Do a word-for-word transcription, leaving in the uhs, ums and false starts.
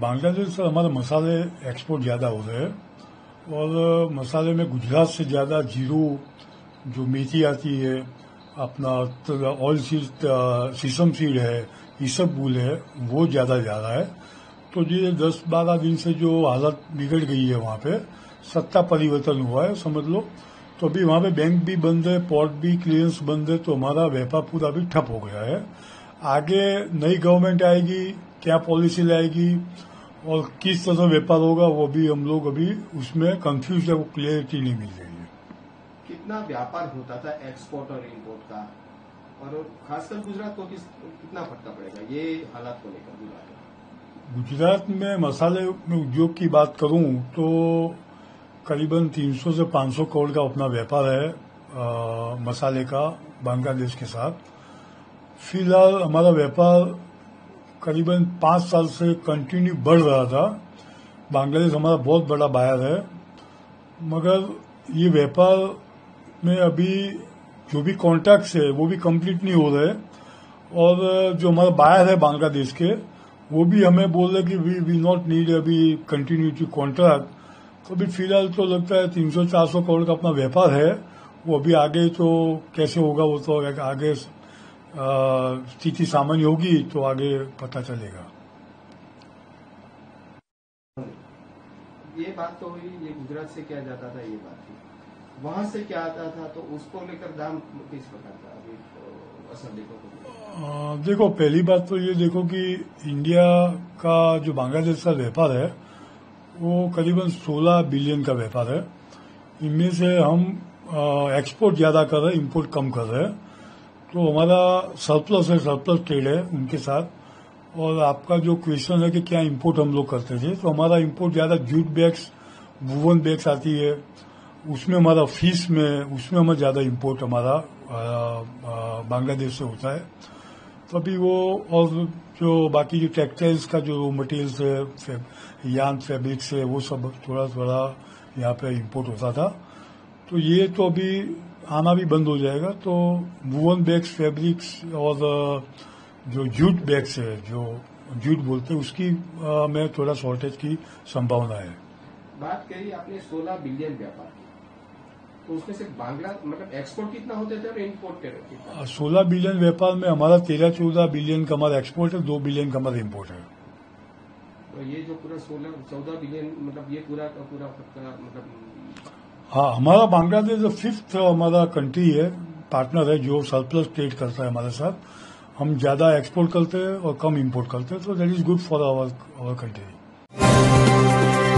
बांग्लादेश से हमारे मसाले एक्सपोर्ट ज़्यादा हो रहे हैं और मसाले में गुजरात से ज़्यादा जीरू, जो मेथी आती है, अपना ऑयल सीड, शीशम सीड है, ये सब बूल है, वो ज़्यादा जा रहा है। तो ये दस बारह दिन से जो हालत बिगड़ गई है, वहाँ पे सत्ता परिवर्तन हुआ है समझ लो। तो अभी वहाँ पे बैंक भी बंद है, पोर्ट भी क्लियरेंस बंद है, तो हमारा व्यापार पूरा भी ठप हो गया है। आगे नई गवर्नमेंट आएगी, क्या पॉलिसी लाएगी और किस तरह व्यापार होगा, वो भी हम लोग अभी उसमें कंफ्यूज है, वो क्लियरिटी नहीं मिल रही है। कितना व्यापार होता था एक्सपोर्ट और इंपोर्ट का, और खासकर गुजरात को किस कितना फटका पड़ेगा ये हालात को लेकर? गुजरात गुजरात में मसाले में उद्योग की बात करूं तो करीबन तीन सौ से पाँच सौ करोड़ का अपना व्यापार है आ, मसाले का बांग्लादेश के साथ। फिलहाल हमारा व्यापार करीबन पाँच साल से कंटिन्यू बढ़ रहा था। बांग्लादेश हमारा बहुत बड़ा बायर है, मगर ये व्यापार में अभी जो भी कॉन्ट्रैक्ट्स है वो भी कंप्लीट नहीं हो रहे, और जो हमारा बायर है बांग्लादेश के, वो भी हमें बोल रहे कि वी वी नॉट नीड अभी कंटिन्यूटी कॉन्ट्रैक्ट। तो अभी फिलहाल तो लगता है तीन सौ चार सौ करोड़ का अपना व्यापार है, वो अभी आगे तो कैसे होगा वो तो आगे स्थिति सामान्य होगी तो आगे पता चलेगा। ये बात तो हुई, ये गुजरात से क्या जाता था ये बात थी, वहाँ से क्या आता था, तो उसको लेकर दाम किस प्रकार का अभी तो असर देखो आ, देखो पहली बात तो ये देखो कि इंडिया का जो बांग्लादेश का व्यापार है वो करीबन सोलह बिलियन का व्यापार है। इनमें से हम आ, एक्सपोर्ट ज़्यादा कर रहे हैं, इम्पोर्ट कम कर रहे हैं। तो हमारा सरप्लस है, सरप्लस ट्रेड है उनके साथ। और आपका जो क्वेश्चन है कि क्या इम्पोर्ट हम लोग करते थे, तो हमारा इम्पोर्ट ज़्यादा जूट बैग्स, वुवन बैग्स आती है, उसमें हमारा फीस में उसमें हमें ज़्यादा इम्पोर्ट हमारा बांग्लादेश से होता है। तो अभी वो और जो बाकी जो टेक्सटाइल्स का जो मटेरियल्स है, फैब, यान फैब्रिक्स है, वो सब थोड़ा थोड़ा यहाँ पे इम्पोर्ट होता था। तो ये तो अभी आना भी बंद हो जाएगा। तो वुवन बैग्स, फैब्रिक्स और जो जूट बैग्स है, जो जूट बोलते हैं, उसकी आ, में थोड़ा शॉर्टेज की संभावना है। बात कही आपने सोलह बिलियन व्यापार, तो उसमें से बांग्ला मतलब एक्सपोर्ट कितना होते थे और इम्पोर्ट कितना? सोलह बिलियन व्यापार में हमारा तेरह चौदह बिलियन का हमारा एक्सपोर्ट है, दो बिलियन का हमारा इम्पोर्ट है। तो ये जो पूरा सोलह चौदह बिलियन मतलब ये पूरा का पूरा मतलब हाँ, हमारा बांग्लादेश फिफ्थ हमारा कंट्री है, पार्टनर है, जो सरप्लस ट्रेड करता है हमारे साथ। हम ज्यादा एक्सपोर्ट करते हैं और कम इम्पोर्ट करते हैं, तो that is good for our our country.